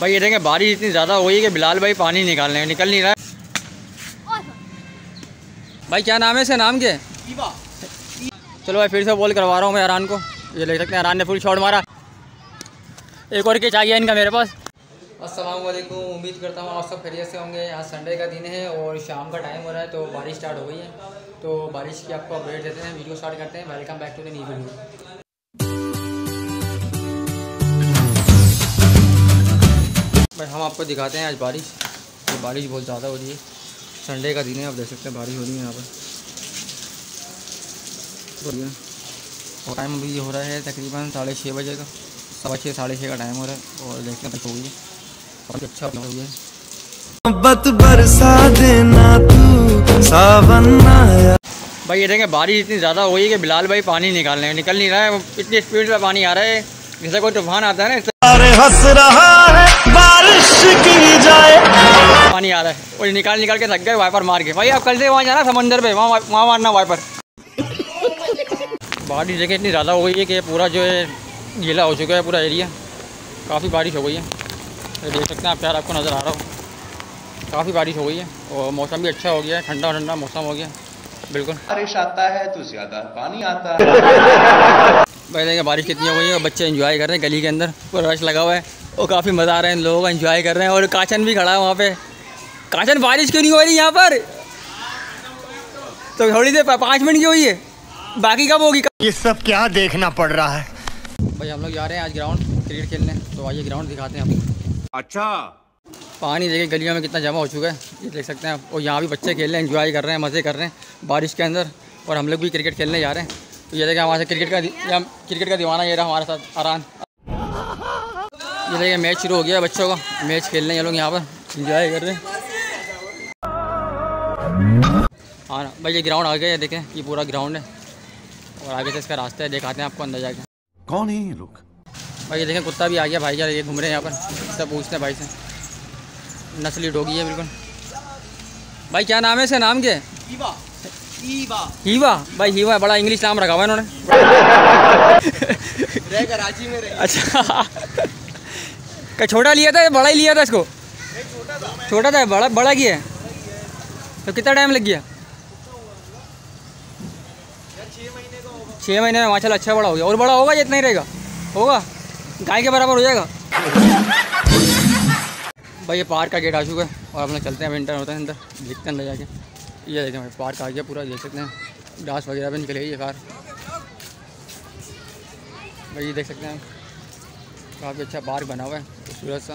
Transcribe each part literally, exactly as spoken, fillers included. भाई ये देखें बारिश इतनी ज़्यादा हो गई है कि बिलाल भाई पानी निकालने निकल नहीं रहा है। भाई क्या नाम है इसका, नाम क्या है? ईवा। चलो भाई फिर से बॉल करवा रहा हूँ मैं आरान को, ये देख सकते हैं आरान ने फुल शॉट मारा। एक और के चाहिए इनका मेरे पास। अस्सलाम वालेकुम, उम्मीद करता हूँ आप सब खैरियत से होंगे। आज संडे का दिन है और शाम का टाइम हो रहा है, तो बारिश स्टार्ट हो गई है। तो बारिश की आपको अपडेट देते हैं, वीडियो स्टार्ट करते हैं। Welcome back to the new video. भाई हम आपको दिखाते हैं आज बारिश, तो बारिश बहुत ज़्यादा हो रही है, संडे का दिन है, आप देख सकते हैं बारिश हो रही है यहाँ पर। और टाइम अभी ये हो रहा है तकरीबन साढ़े छः बजे का, सवा छः साढ़े छः का टाइम हो रहा है। और देखते हैं तक हो गई है, बहुत अच्छा हो गया है। मोहब्बत बरसा देना तू सावन आया। भाई ये देखें बारिश इतनी ज़्यादा हो गई है कि बिलाल भाई पानी निकालने निकल नहीं रहा है। इतनी स्पीड में पानी आ रहा है जैसे कोई तूफान आता है ना। हंस रहा है बारिश की जाए, पानी आ रहा है और निकाल निकाल के थक गए वाइपर मार के। भाई आप कल से वहाँ जाना समंदर पे, वहाँ वहाँ मारना वाइपर। बारिश जगह इतनी ज़्यादा हो गई है कि पूरा जो है गीला हो चुका है पूरा एरिया, काफ़ी बारिश हो गई है। तो देख सकते हैं आप, प्यार आपको नज़र आ रहा हो, काफ़ी बारिश हो गई है और मौसम भी अच्छा हो गया है, ठंडा ठंडा मौसम हो गया बिल्कुल। बारिश आता है तो ज़्यादा पानी आता है। भाई देखिए बारिश कितनी हो गई है और बच्चे एंजॉय कर रहे हैं गली के अंदर, पूरा रश लगा हुआ है और काफ़ी मज़ा आ रहा है, लोग एंजॉय कर रहे हैं। और कांचन भी खड़ा है वहाँ पे। कांचन बारिश क्यों नहीं हो रही यहाँ पर? तो थोड़ी देर पाँच मिनट की हुई है, बाकी कब होगी? ये सब क्या देखना पड़ रहा है? भाई हम लोग जा रहे हैं आज ग्राउंड क्रिकेट खेलने, तो आइए ग्राउंड दिखाते हैं आपको। अच्छा पानी देखिए गलियों में कितना जमा हो चुका है, ये देख सकते हैं आप। और यहाँ भी बच्चे खेल रहे हैं, एंजॉय कर रहे हैं, मज़े कर रहे हैं बारिश के अंदर। और हम लोग भी क्रिकेट खेलने जा रहे हैं। तो ये देखिए हमारे साथ क्रिकेट का क्रिकेट का दीवाना ये रहा हमारे साथ आरान। ये देखिए मैच शुरू हो गया, बच्चों का मैच खेल रहे हैं ये लोग यहाँ पर, इंजॉय कर रहे हैं। हाँ भाई ये ग्राउंड आ गया है, देखें ये पूरा ग्राउंड है और आगे से इसका रास्ता है, दिखाते हैं आपको अंदर जाके कौन है ये लोग। भाई ये देखें कुत्ता भी आ गया, भाई ये घूम रहे हैं यहाँ पर, इससे पूछते हैं भाई से, नस्ली डोगी है बिल्कुल। भाई क्या नाम है इसका, नाम क्या है? ईवा। ईवा भाई ईवा, बड़ा इंग्लिश नाम रखा हुआ है इन्होंने। कराची में रहे। अच्छा क्या छोटा लिया था या बड़ा ही लिया था इसको? छोटा था, छोटा था बड़ा बड़ा किया है। तो कितना टाइम लग गया? छः महीने में माशाल्लाह अच्छा बड़ा हो गया। और बड़ा होगा या इतना ही रहेगा? होगा, गाय के बराबर हो जाएगा। भाई ये पार्क का गेट आ चुका है और अपना चलते हैं, अब इंटर होता है अंदर, दिखते अंदर जाके। ये देखें भाई पार्क आ गया पूरा, देख सकते हैं घास वगैरह भी निकल गई है कार। भाई ये देख सकते हैं काफ़ी अच्छा पार्क बना हुआ है खूबसूरत सा।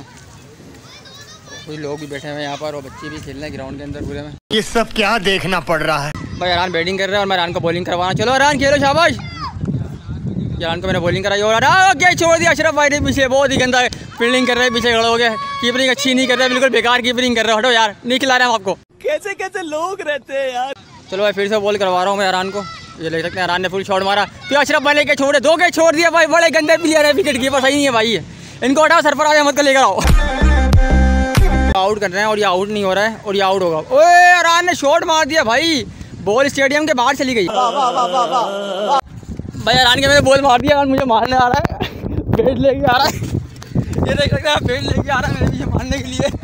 कुछ लोग भी बैठे हुए हैं यहाँ पर और बच्चे भी खेल रहे हैं ग्राउंड के अंदर पूरे में। ये सब क्या देखना पड़ रहा है? भाई आरान बैटिंग कर रहा है और मैं आरान को बॉलिंग करवाना। चलो आरान खेलो, शाबाश। आरान को मैंने बॉलिंग कराई और आरान छोड़ दिया। अशरफ भाई ने पीछे बहुत ही गंदा फील्डिंग कर रहे हैं, पीछे खड़े हो गए, कीपरिंग अच्छी नहीं कर रहे, बिल्कुल बेकार कीपरिंग कर रहे हो। हटो यार, नहीं खिला रहे हम आपको, कैसे कैसे लोग रहते हैं यार। चलो भाई फिर से बॉल करवा रहा हूँ मैं आरान को, ये देख सकते हैं आरान ने फुल शॉट मारा। फिर अशरफ भाई लेके छोड़े, दो के छोड़ दिया भाई, बड़े गंदे प्लेयर है, विकेट कीपर सही नहीं है भाई, इनको हटाओ, सरफराज अहमद को लेकर आओ। आउट कर रहे हैं और ये आउट नहीं हो रहा है और ये आउट होगा। ओए आरान ने शॉट मार दिया भाई, बॉल स्टेडियम के बाहर चली गई। भाई आरान के मैंने बॉल मार दिया, मुझे मारने आ रहा है, बैट लेके आ रहा है, ये देख सकते हैं बैट लेके आ रहा है मेरे पीछे मारने के लिए।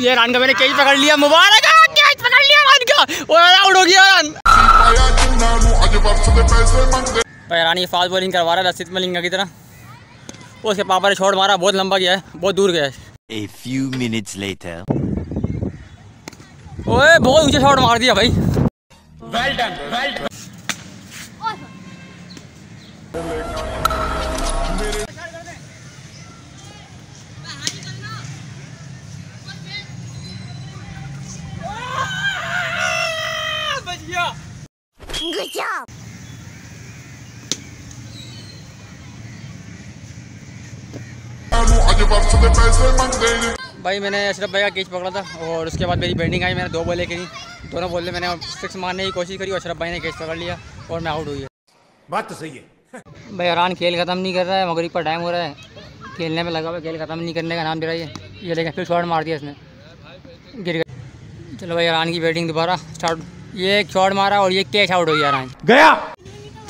ये आरान का मैंने कैच पकड़ लिया, मुबारक है कैच पकड़ लिया आरान का, और आउट हो गया आरान। भाई आरान ये फास्ट बॉलिंग करवा रहा है लसित मलिंगा की तरह, उसके पापा ने शॉट मारा, बहुत लंबा गया है, बहुत दूर गया है। A few minutes later. ओए बहुत ऊंचा शॉट मार दिया भाई। Well done, well done. भाई मैंने अशरफ भाई का कैच पकड़ा था और उसके बाद मेरी बैटिंग आई, मैंने दो बॉलें करी, दोनों बॉल में मैंने सिक्स मारने की कोशिश करी और अशरफ भाई ने कैच पकड़ लिया और मैं आउट हुई है। बात तो सही है। भाई आरान खेल खत्म नहीं कर रहा है, मगरिब का टाइम हो रहा है, खेलने में लगा हुआ, खेल खत्म नहीं करने का नाम दे रहा है। ये लेकिन फिर शॉट मार दिया इसने, गिर गया। चलो भाई आरान की बैटिंग दोबारा स्टार्ट, ये एक शॉट मारा और ये कैच आउट हो गया आरान। गया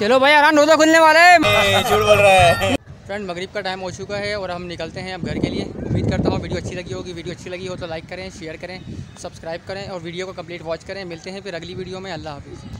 चलो भाई आराम रोजा खुलने वाला है, झूठ बोल रहा है। फ्रेंड मगरिब का टाइम हो चुका है और हम निकलते हैं अब घर के लिए। उम्मीद करता हूँ वीडियो अच्छी लगी होगी। वीडियो अच्छी लगी हो तो लाइक करें, शेयर करें, सब्सक्राइब करें और वीडियो को कंप्लीट वॉच करें। मिलते हैं फिर अगली वीडियो में। अल्लाह हाफिज़।